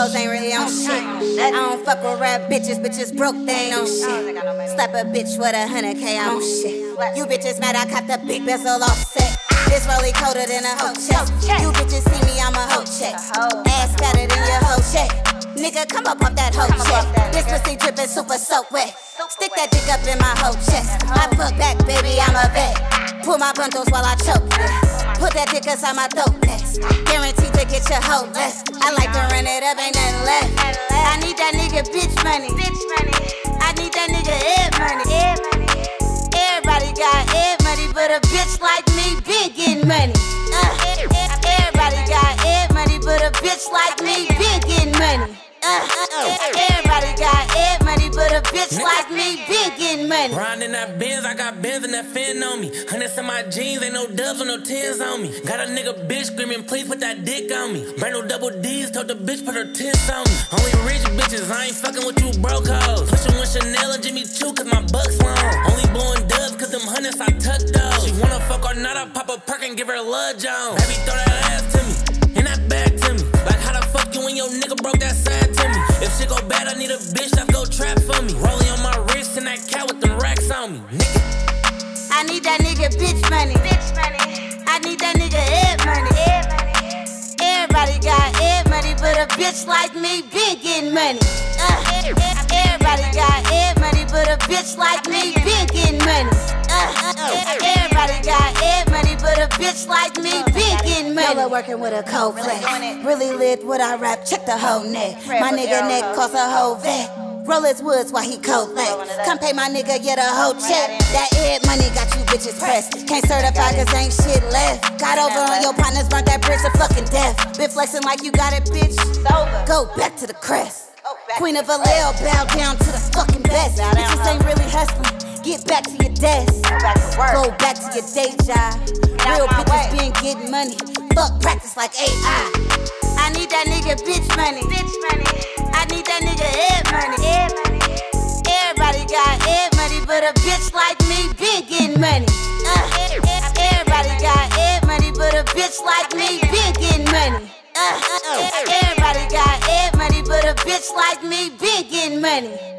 hoes ain't really on shit. I don't fuck with rap bitches, but just broke thing on shit. Slap a bitch with 100K on shit. You bitches mad I cop the big bezel offset. This rollie colder than a hoe check. You bitches see me, I'm a hoe check. Ass fatter than your hoe check. Nigga, come up off that hoe check. This pussy drippin' super soap wet. Stick that dick up in my hoe chest. I put back, baby, I'm a vet. Pull my bundles while I choke. Put that dick inside my throat next. Guaranteed to get your hoe less. I like to run it up, ain't nothing left. I need that nigga bitch money. I need that nigga head money. Everybody got head money, but a bitch like me been getting money. Everybody got head money, but a bitch like me been getting money. Everybody got head money, but a bitch like me been getting money. Riding in that Benz, I got Benz and that fin on me. Hundreds in my jeans, ain't no dubs or no tens on me. Got a nigga bitch screaming, please put that dick on me. Brand no double D's, told the bitch put her tits on me. Only rich bitches, I ain't fucking with you broke hoes. Pushing with Chanel and Jimmy Choo, cause my bucks long. Only blowing dubs, cause them hundreds I tuck those. She wanna fuck or not, I pop a perk and give her a love on. Baby, throw that ass to me, and that back to me. Like how the fuck you and your nigga broke that side? If shit go bad, I need a bitch that go trap for me. Rolling on my wrist and that cat with them racks on me, nigga. I need that nigga bitch money. I need that nigga head money. Everybody got head money, but a bitch like me been getting money. Everybody got head money, but a bitch like me been getting money. Everybody got head money, but a bitch like me been getting money. Yellow working with a cold flex. Really lit what I rap, check the whole neck. My nigga neck cost a whole vet. Roll his woods while he cold leg. Come pay my nigga, yeah, the whole check. That head money got you bitches pressed. Can't certify cause ain't shit left. Got over on your partners, burnt that bridge to fucking death. Been flexing like you got it, bitch. Go back to the crest. Queen of Vallejo, bow down to the fucking best. Bitches ain't really hustling. Get back to your desk. Go back to your day job. Real bitches been getting money. Fuck practice like AI. I need that nigga bitch money. I need that nigga head money. Everybody got head money, but a bitch like me been getting money. Everybody got head money, but a bitch like me been getting money. Everybody got head money, but a bitch like me been getting money.